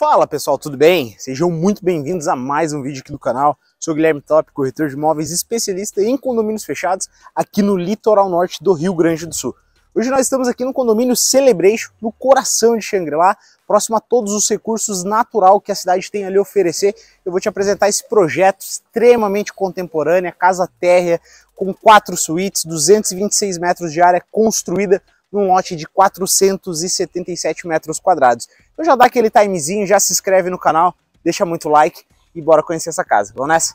Fala pessoal, tudo bem? Sejam muito bem-vindos a mais um vídeo aqui do canal. Sou Guilherme Thopp, corretor de imóveis, especialista em condomínios fechados aqui no litoral norte do Rio Grande do Sul. Hoje nós estamos aqui no condomínio Celebration, no coração de Xangri-Lá, próximo a todos os recursos natural que a cidade tem a lhe oferecer. Eu vou te apresentar esse projeto extremamente contemporâneo, casa térrea com 4 suítes, 226 metros de área construída, num lote de 477 metros quadrados. Então já dá aquele timezinho, já se inscreve no canal, deixa muito like e bora conhecer essa casa. Vamos nessa?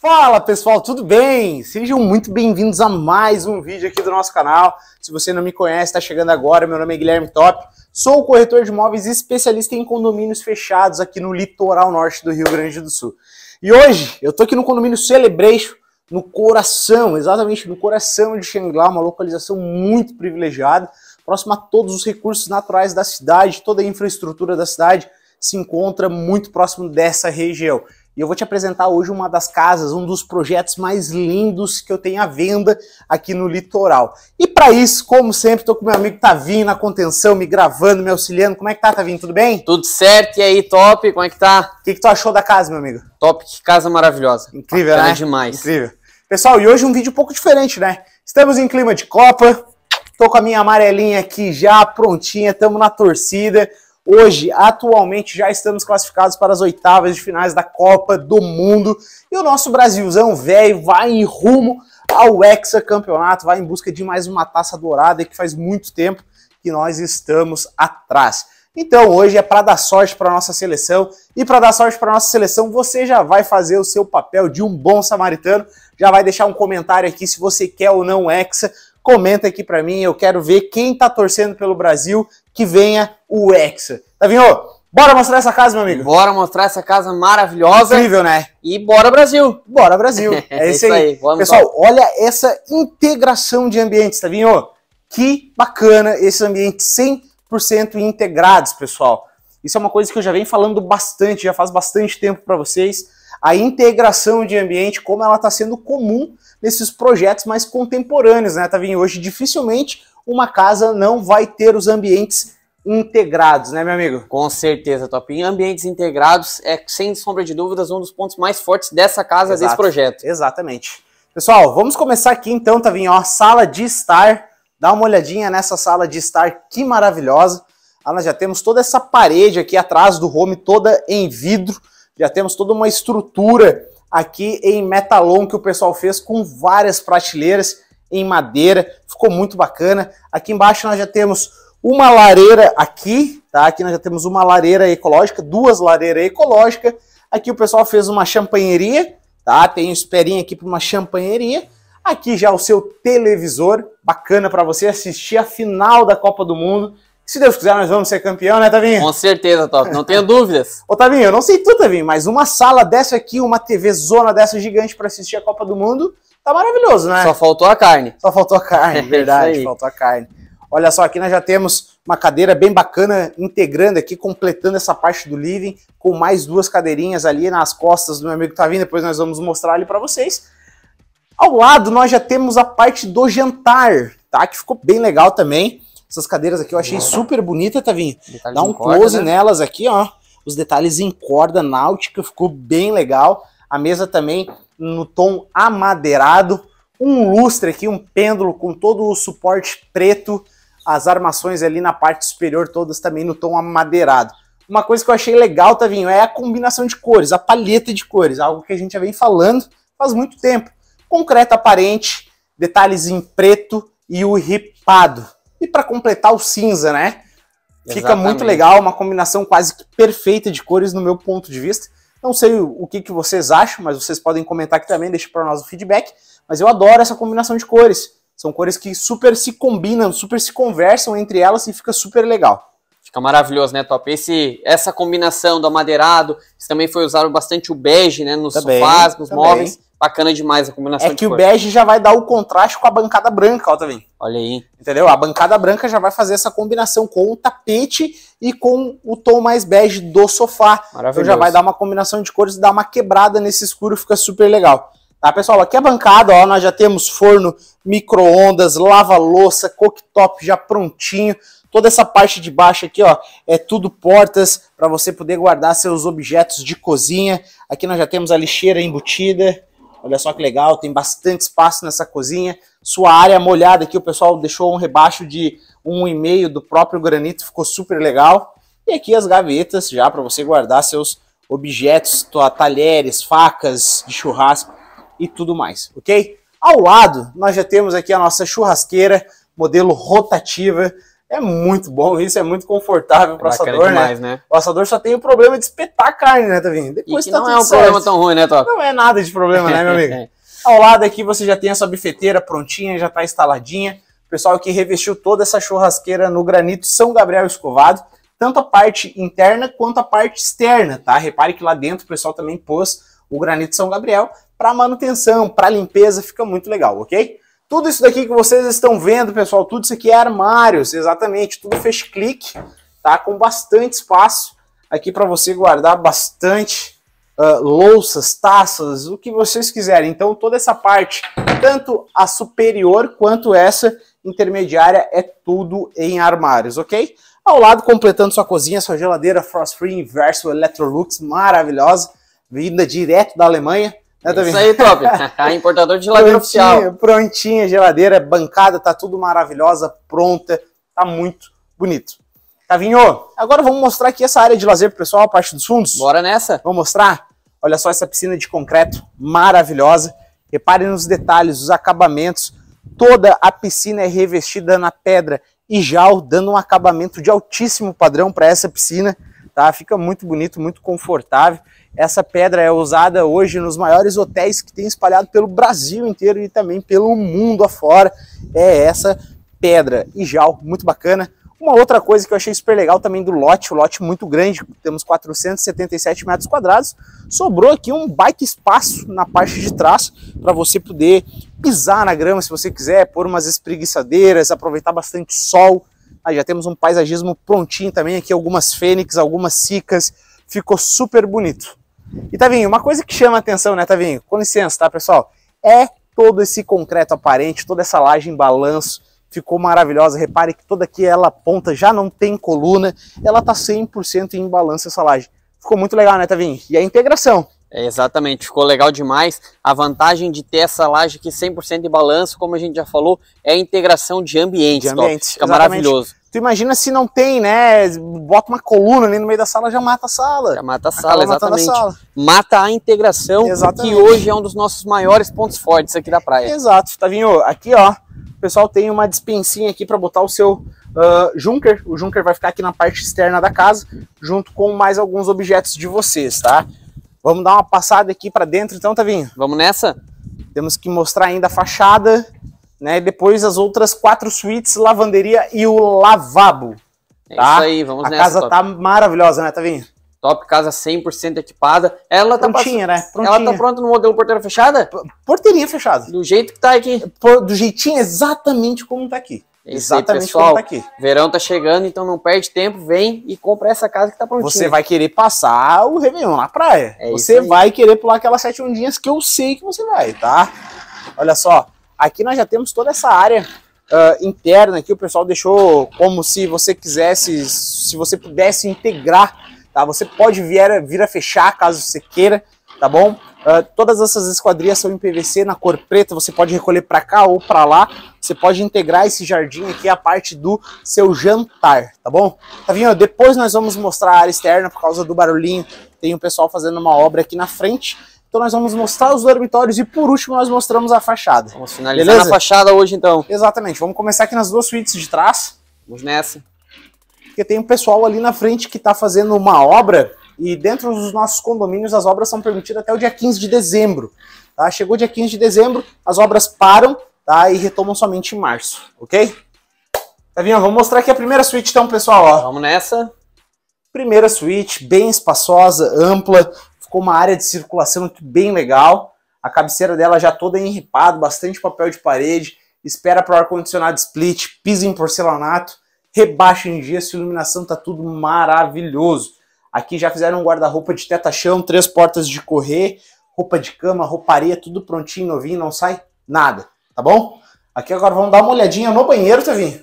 Fala pessoal, tudo bem? Sejam muito bem-vindos a mais um vídeo aqui do nosso canal. Se você não me conhece, está chegando agora, meu nome é Guilherme Thopp, sou corretor de imóveis especialista em condomínios fechados aqui no litoral norte do Rio Grande do Sul. E hoje eu estou aqui no condomínio Celebration, no coração, exatamente no coração de Xangri-Lá, uma localização muito privilegiada, próxima a todos os recursos naturais da cidade, toda a infraestrutura da cidade se encontra muito próximo dessa região. E eu vou te apresentar hoje uma das casas, um dos projetos mais lindos que eu tenho à venda aqui no litoral. E para isso, como sempre, estou com meu amigo Tavinho na contenção, me gravando, me auxiliando. Como é que tá, Tavinho? Tudo bem? Tudo certo. E aí, Top? Como é que tá? O que tu achou da casa, meu amigo? Top, que casa maravilhosa. Incrível, bacana, né? Demais. Incrível. Pessoal, e hoje um vídeo um pouco diferente, né? Estamos em clima de Copa, tô com a minha amarelinha aqui já prontinha, estamos na torcida. Hoje, atualmente, já estamos classificados para as oitavas de finais da Copa do Mundo e o nosso Brasilzão velho vai em rumo ao hexacampeonato, vai em busca de mais uma taça dourada que faz muito tempo que nós estamos atrás. Então hoje é para dar sorte para a nossa seleção e para dar sorte para a nossa seleção você já vai fazer o seu papel de um bom samaritano, já vai deixar um comentário aqui se você quer ou não o hexa. Comenta aqui para mim, eu quero ver quem tá torcendo pelo Brasil que venha o Hexa. Tavinho, bora mostrar essa casa, meu amigo? Bora mostrar essa casa maravilhosa. Incrível, né? E bora Brasil! Bora Brasil! É isso aí. Pessoal, olha essa integração de ambientes, Tavinho. Que bacana esses ambientes 100% integrados, pessoal. Isso é uma coisa que eu já venho falando bastante, já faz bastante tempo para vocês. A integração de ambiente, como ela está sendo comum nesses projetos mais contemporâneos, né, Tavinho? Hoje, dificilmente, uma casa não vai ter os ambientes integrados, né, meu amigo? Com certeza, Topinho. Ambientes integrados é, sem sombra de dúvidas, um dos pontos mais fortes dessa casa, exato, desse projeto. Exatamente. Pessoal, vamos começar aqui, então, Tavinho, ó, sala de estar. Dá uma olhadinha nessa sala de estar, que maravilhosa. Ah, nós já temos toda essa parede aqui atrás do home, toda em vidro. Já temos toda uma estrutura aqui em metalon que o pessoal fez com várias prateleiras em madeira. Ficou muito bacana. Aqui embaixo nós já temos uma lareira aqui, tá? Aqui nós já temos uma lareira ecológica, duas lareiras ecológicas. Aqui o pessoal fez uma champanheria, tá? Tem um esperinho aqui para uma champanheria. Aqui já o seu televisor, bacana para você assistir a final da Copa do Mundo. Se Deus quiser, nós vamos ser campeão, né, Tavinho? Com certeza, Top. Não tenho dúvidas. Ô, Tavinho, eu não sei tu, Tavinho, mas uma sala dessa aqui, uma TV zona dessa gigante para assistir a Copa do Mundo, tá maravilhoso, né? Só faltou a carne. Só faltou a carne, verdade, faltou a carne. Olha só, aqui nós já temos uma cadeira bem bacana, integrando aqui, completando essa parte do living, com mais duas cadeirinhas ali nas costas do meu amigo Tavinho, depois nós vamos mostrar ali para vocês. Ao lado, nós já temos a parte do jantar, tá? Que ficou bem legal também. Essas cadeiras aqui eu achei super bonita, Tavinho. Dá um close nelas aqui, ó. Os detalhes em corda náutica, ficou bem legal. A mesa também no tom amadeirado. Um lustre aqui, um pêndulo com todo o suporte preto. As armações ali na parte superior, todas também no tom amadeirado. Uma coisa que eu achei legal, Tavinho, é a combinação de cores, a palheta de cores. Algo que a gente já vem falando faz muito tempo. Concreto aparente, detalhes em preto e o ripado. E para completar o cinza, né? Fica exatamente muito legal, uma combinação quase que perfeita de cores no meu ponto de vista. Não sei o que vocês acham, mas vocês podem comentar aqui também, deixa para nós o feedback. Mas eu adoro essa combinação de cores. São cores que super se combinam, super se conversam entre elas e fica super legal. Fica maravilhoso, né, Thopp? Essa combinação do amadeirado, você também foi usado bastante o bege, né, nos sofás, nos móveis. Bacana demais a combinação de cores. É que o bege já vai dar o contraste com a bancada branca, ó, Tavinho. Olha aí. Entendeu? A bancada branca já vai fazer essa combinação com o tapete e com o tom mais bege do sofá. Maravilhoso. Então já vai dar uma combinação de cores, dar uma quebrada nesse escuro, fica super legal. Tá, pessoal? Aqui a bancada, ó, nós já temos forno, micro-ondas, lava-louça, cooktop já prontinho. Toda essa parte de baixo aqui, ó, é tudo portas para você poder guardar seus objetos de cozinha. Aqui nós já temos a lixeira embutida. Olha só que legal, tem bastante espaço nessa cozinha. Sua área molhada aqui, o pessoal deixou um rebaixo de 1,5 do próprio granito, ficou super legal. E aqui as gavetas já para você guardar seus objetos, talheres, facas de churrasco e tudo mais, ok? Ao lado, nós já temos aqui a nossa churrasqueira, modelo rotativa. É muito bom isso, é muito confortável para o assador, demais, né? O assador só tem o problema de espetar a carne, né, Tavinho? Depois tá tudo certo. Não é um problema tão ruim, né, Thopp? Não é nada de problema, né, meu amigo? Ao lado aqui você já tem a sua bifeteira prontinha, já está instaladinha. O pessoal aqui revestiu toda essa churrasqueira no granito São Gabriel escovado, tanto a parte interna quanto a parte externa, tá? Repare que lá dentro o pessoal também pôs o granito São Gabriel para manutenção, para limpeza, fica muito legal, ok? Tudo isso daqui que vocês estão vendo, pessoal, tudo isso aqui é armários, exatamente, tudo fecheclique, tá? Com bastante espaço aqui para você guardar bastante louças, taças, o que vocês quiserem. Então toda essa parte, tanto a superior quanto essa intermediária, é tudo em armários, ok? Ao lado, completando sua cozinha, sua geladeira Frost Free Inverso Electrolux, maravilhosa, vinda direto da Alemanha. Isso aí, Thopp. Importador de geladeira oficial. Prontinha, geladeira, bancada, tá tudo maravilhosa, pronta, tá muito bonito. Tavinho, agora vamos mostrar aqui essa área de lazer pro pessoal, a parte dos fundos. Bora nessa. Vamos mostrar? Olha só essa piscina de concreto, maravilhosa. Reparem nos detalhes, os acabamentos. Toda a piscina é revestida na pedra e jal, dando um acabamento de altíssimo padrão para essa piscina. Tá? Fica muito bonito, muito confortável. Essa pedra é usada hoje nos maiores hotéis que tem espalhado pelo Brasil inteiro e também pelo mundo afora. É essa pedra e jal, muito bacana. Uma outra coisa que eu achei super legal também do lote, o lote muito grande, temos 477 metros quadrados. Sobrou aqui um baita espaço na parte de trás para você poder pisar na grama se você quiser, pôr umas espreguiçadeiras, aproveitar bastante sol. Aí já temos um paisagismo prontinho também aqui, algumas fênix, algumas sicas, ficou super bonito. E Tavinho, uma coisa que chama a atenção, né, Tavinho? Com licença, tá, pessoal? É todo esse concreto aparente, toda essa laje em balanço, ficou maravilhosa. Repare que toda aqui ela ponta, já não tem coluna, ela tá 100% em balanço essa laje. Ficou muito legal, né, Tavinho? E a integração. É, exatamente, ficou legal demais. A vantagem de ter essa laje aqui 100% de balanço, como a gente já falou, é a integração de ambientes. Fica maravilhoso. Tu imagina se não tem, né? Bota uma coluna ali no meio da sala, já mata a sala. Já mata a sala, exatamente. Mata a integração, que hoje é um dos nossos maiores pontos fortes aqui da praia. Exato, Tavinho. Aqui, ó, o pessoal tem uma dispensinha aqui para botar o seu Junker. O Junker vai ficar aqui na parte externa da casa, junto com mais alguns objetos de vocês, tá? Vamos dar uma passada aqui para dentro, então, Tavinho. Vamos nessa? Temos que mostrar ainda a fachada, né, depois as outras 4 suítes, lavanderia e o lavabo. É, tá? Isso aí, vamos nessa. A casa tá maravilhosa, né, Tavinho? Top, casa 100% equipada. Ela tá prontinha, né? Prontinha. Ela tá pronta no modelo porteira fechada? Porteirinha fechada. Do jeito que tá aqui. Do jeitinho exatamente como tá aqui. Exatamente, pessoal, como tá aqui. Verão tá chegando, então não perde tempo, vem e compra essa casa que tá prontinha. Você vai querer passar o Réveillon na praia. É você vai querer pular aquelas 7 ondinhas que eu sei que você vai, tá? Olha só. Aqui nós já temos toda essa área interna que o pessoal deixou como se você quisesse, se você pudesse integrar, tá? Você pode vir a fechar caso você queira, tá bom? Todas essas esquadrias são em PVC na cor preta, você pode recolher para cá ou para lá, você pode integrar esse jardim aqui à parte do seu jantar, tá bom? Tavinho, depois nós vamos mostrar a área externa por causa do barulhinho, tem um pessoal fazendo uma obra aqui na frente. Então nós vamos mostrar os dormitórios e por último nós mostramos a fachada. Vamos finalizar, beleza? Na fachada hoje então. Exatamente, vamos começar aqui nas 2 suítes de trás. Vamos nessa. Porque tem um pessoal ali na frente que está fazendo uma obra e dentro dos nossos condomínios as obras são permitidas até o dia 15 de dezembro. Tá? Chegou dia 15 de dezembro, as obras param tá? E retomam somente em março, ok? Tavinho, vamos mostrar aqui a primeira suíte então, pessoal, ó. Vamos nessa. Primeira suíte, bem espaçosa, ampla, ficou uma área de circulação bem legal. A cabeceira dela já toda em ripado, bastante papel de parede, espera para o ar-condicionado split, piso em porcelanato, rebaixa em gesso, iluminação, tá tudo maravilhoso. Aqui já fizeram um guarda-roupa de teto-chão, 3 portas de correr, roupa de cama, rouparia, tudo prontinho, novinho, não sai nada, tá bom? Aqui agora vamos dar uma olhadinha no banheiro, Tavinho.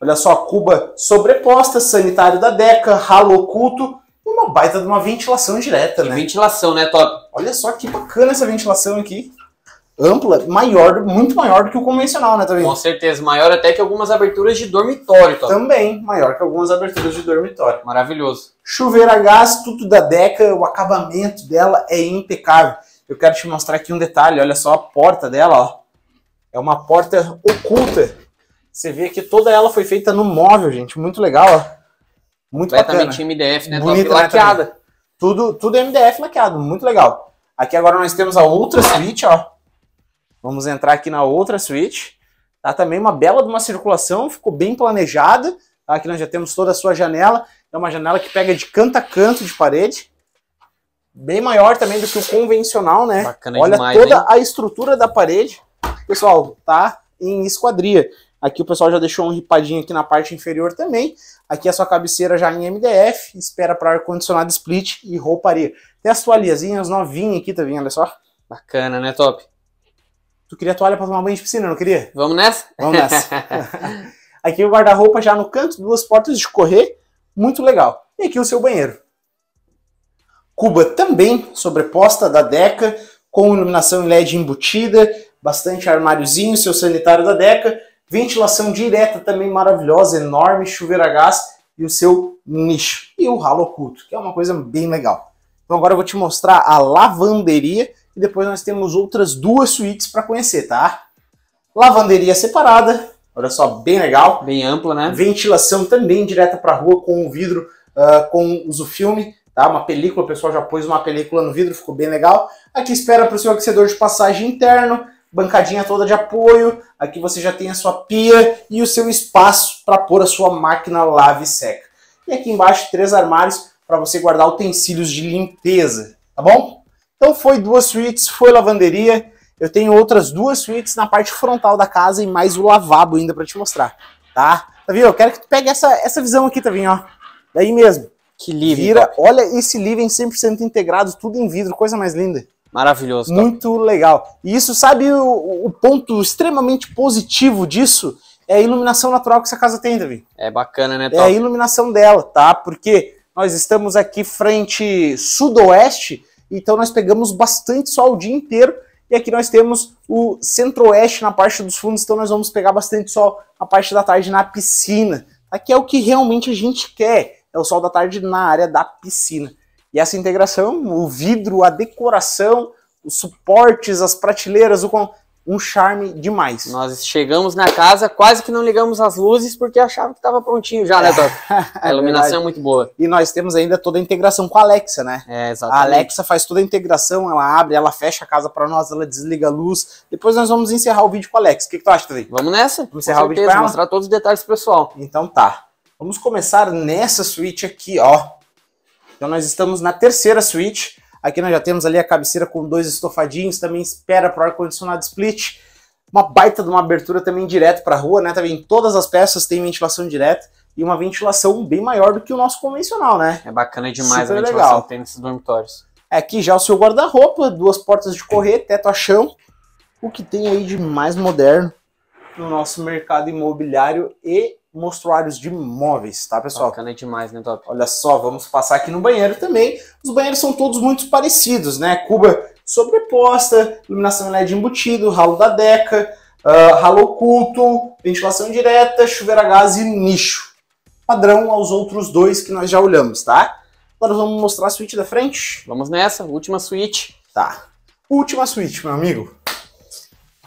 Olha só, cuba sobreposta, sanitário da Deca, ralo oculto e uma baita de uma ventilação direta, né? Ventilação, né, Top? Olha só que bacana essa ventilação aqui. Ampla, maior, muito maior do que o convencional, né, Tavinho? Com certeza, maior até que algumas aberturas de dormitório, Top. Também, maior que algumas aberturas de dormitório. Maravilhoso. Chuveiro a gás, tudo da Deca, o acabamento dela é impecável. Eu quero te mostrar aqui um detalhe, olha só a porta dela, ó. É uma porta oculta. Você vê que toda ela foi feita no móvel, gente. Muito legal, ó. Muito completamente bacana. MDF, né? Bonita, top, laqueada. Né, tudo MDF laqueado. Muito legal. Aqui agora nós temos a outra suíte, ó. Vamos entrar aqui na outra suíte. Tá também uma bela de uma circulação. Ficou bem planejada. Tá? Aqui nós já temos toda a sua janela. É uma janela que pega de canto a canto de parede. Bem maior também do que o convencional, né? Bacana. Olha demais, toda, hein? A estrutura da parede. Pessoal, tá em esquadria. Aqui o pessoal já deixou um ripadinho aqui na parte inferior também. Aqui a sua cabeceira já em MDF, espera para ar-condicionado split e rouparia. Tem as toalhazinhas novinhas aqui, tá vendo? Olha só. Bacana, né, Top? Tu queria toalha para tomar banho de piscina, não queria? Vamos nessa? Vamos nessa. Aqui o guarda-roupa já no canto, 2 portas de correr, muito legal. E aqui o seu banheiro. Cuba também sobreposta da Deca, com iluminação em LED embutida, bastante armáriozinho, seu sanitário da Deca. Ventilação direta também maravilhosa, enorme, chuveiro a gás e o seu nicho. E o ralo oculto, que é uma coisa bem legal. Então agora eu vou te mostrar a lavanderia e depois nós temos outras 2 suítes para conhecer, tá? Lavanderia separada, olha só, bem legal. Bem ampla, né? Ventilação também direta para a rua com o vidro, com o filme, tá? Uma película, o pessoal já pôs uma película no vidro, ficou bem legal. Aqui espera para o seu aquecedor de passagem interno. Bancadinha toda de apoio, aqui você já tem a sua pia e o seu espaço para pôr a sua máquina lave e seca. E aqui embaixo 3 armários para você guardar utensílios de limpeza, tá bom? Então foi 2 suítes, foi lavanderia, eu tenho outras 2 suítes na parte frontal da casa e mais o lavabo ainda para te mostrar, tá? Tavinho, eu quero que tu pegue essa visão aqui, Tavinho, ó, daí mesmo. Que living, vira, Top. Olha esse living 100% integrado, tudo em vidro, coisa mais linda. Maravilhoso. Top. Muito legal. E isso, sabe, o ponto extremamente positivo disso é a iluminação natural que essa casa tem, Davi. É bacana, né, Top? É a iluminação dela, tá? Porque nós estamos aqui frente sudoeste, então nós pegamos bastante sol o dia inteiro. E aqui nós temos o centro-oeste na parte dos fundos, então nós vamos pegar bastante sol na parte da tarde na piscina. Aqui é o que realmente a gente quer, é o sol da tarde na área da piscina. E essa integração, o vidro, a decoração, os suportes, as prateleiras, um charme demais. Nós chegamos na casa, quase que não ligamos as luzes, porque achava que estava prontinho já, né, Top? A iluminação é muito boa. E nós temos ainda toda a integração com a Alexa, né? É, exatamente. A Alexa faz toda a integração, ela abre, ela fecha a casa para nós, ela desliga a luz. Depois nós vamos encerrar o vídeo com a Alexa. O que tu acha, Tavinho? Vamos nessa? Vamos encerrar o vídeo com ela? Mostrar todos os detalhes pro pessoal. Então tá. Vamos começar nessa suíte aqui, ó. Então nós estamos na terceira suíte, aqui nós já temos ali a cabeceira com 2 estofadinhos, também espera para o ar-condicionado split, uma baita de uma abertura também direto para a rua, né? Também todas as peças têm ventilação direta e uma ventilação bem maior do que o nosso convencional, né? É bacana demais. Super a ventilação legal que tem nesses dormitórios. Aqui já o seu guarda-roupa, 2 portas de correr, teto a chão, o que tem aí de mais moderno no nosso mercado imobiliário e mostruários de móveis, tá, pessoal? Bacana demais, né, Top? Olha só, vamos passar aqui no banheiro também. Os banheiros são todos muito parecidos, né? Cuba sobreposta, iluminação LED embutido, ralo da Deca, ralo oculto, ventilação direta, chuveiro a gás e nicho. Padrão aos outros 2 que nós já olhamos, tá? Agora vamos mostrar a suíte da frente. Vamos nessa, última suíte. Tá. Última suíte, meu amigo.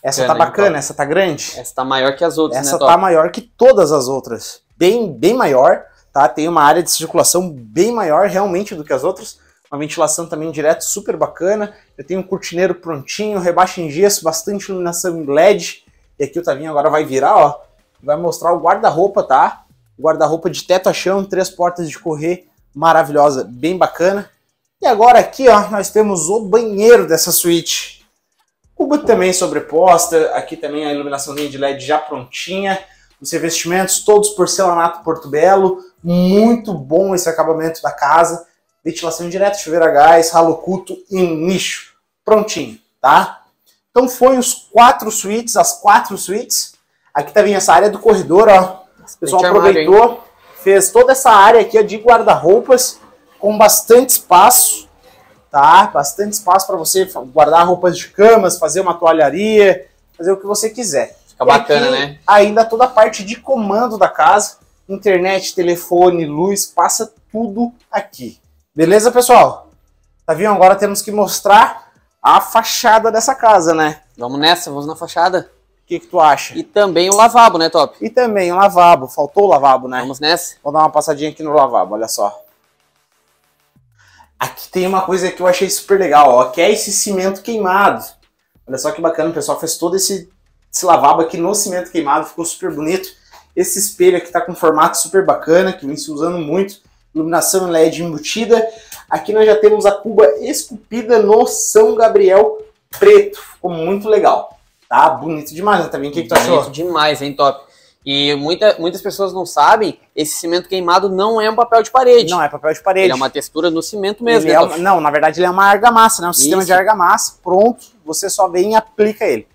Essa tá bacana, essa tá grande. Essa tá maior que as outras, né, Top? Essa tá maior que todas as outras. Bem maior, tá? Tem uma área de circulação bem maior realmente do que as outras. Uma ventilação também direto, super bacana. Eu tenho um cortineiro prontinho, rebaixo em gesso, bastante iluminação em LED. E aqui o Tavinho agora vai virar, ó. Vai mostrar o guarda-roupa, tá? Guarda-roupa de teto a chão, 3 portas de correr, maravilhosa, bem bacana. E agora aqui, ó, nós temos o banheiro dessa suíte. Cuba também sobreposta, aqui também a iluminaçãozinha de LED já prontinha. Os revestimentos todos porcelanato Portobello, muito bom esse acabamento da casa. Ventilação direta, chuveiro a gás, ralocuto e nicho. Prontinho, tá? Então foi os 4 suítes, as 4 suítes. Aqui também essa área do corredor, ó. O pessoal aproveitou, fez toda essa área aqui de guarda-roupas com bastante espaço, tá? Bastante espaço para você guardar roupas de camas, fazer uma toalharia, fazer o que você quiser. Fica bacana, né? Ainda toda a parte de comando da casa, internet, telefone, luz, passa tudo aqui. Beleza, pessoal? Tá vendo? Agora temos que mostrar a fachada dessa casa, né? Vamos nessa, vamos na fachada. O que tu acha? E também o lavabo, né, Top? E também o lavabo. Faltou o lavabo, né? Vamos nessa. Vou dar uma passadinha aqui no lavabo, olha só. Aqui tem uma coisa que eu achei super legal, ó, que é esse cimento queimado. Olha só que bacana, o pessoal fez todo esse lavabo aqui no cimento queimado, ficou super bonito. Esse espelho aqui tá com um formato super bacana, que vem se usando muito. Iluminação LED embutida. Aqui nós já temos a cuba esculpida no São Gabriel preto. Ficou muito legal. Tá bonito demais, né? Também. O que tu achou? Bonito demais, hein, Top? E muitas pessoas não sabem, esse cimento queimado não é um papel de parede. Não, é papel de parede. Ele é uma textura no cimento mesmo. Né, Top? Não, na verdade ele é uma argamassa, né? Um sistema de argamassa, pronto. Você só vem e aplica ele.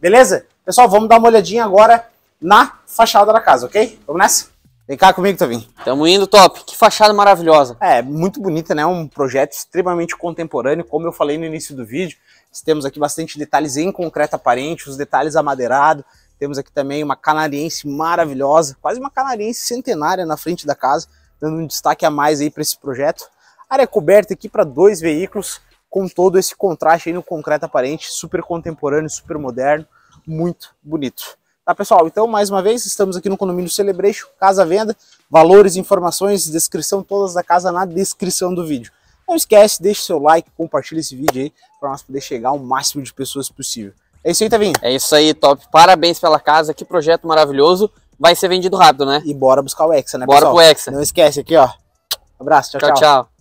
Beleza? Pessoal, vamos dar uma olhadinha agora na fachada da casa, ok? Vamos nessa? Vem cá comigo, Tavinho. Tamo indo, Top. Que fachada maravilhosa. É, muito bonita, né? Um projeto extremamente contemporâneo, como eu falei no início do vídeo. Temos aqui bastante detalhes em concreto aparente, os detalhes amadeirado. Temos aqui também uma canariense maravilhosa, quase uma canariense centenária na frente da casa, dando um destaque a mais aí para esse projeto. Área coberta aqui para 2 veículos, com todo esse contraste aí no concreto aparente, super contemporâneo, super moderno, muito bonito. Tá, pessoal? Então, mais uma vez, estamos aqui no condomínio Celebration, casa à venda, valores, informações, descrição, todas da casa na descrição do vídeo. Não esquece, deixe seu like, compartilhe esse vídeo aí para nós poder chegar ao máximo de pessoas possível. É isso aí, Tavinho? É isso aí, Top. Parabéns pela casa, que projeto maravilhoso. Vai ser vendido rápido, né? E bora buscar o Hexa, né, pessoal? Bora pro Hexa. Não esquece aqui, ó. Abraço, tchau, tchau.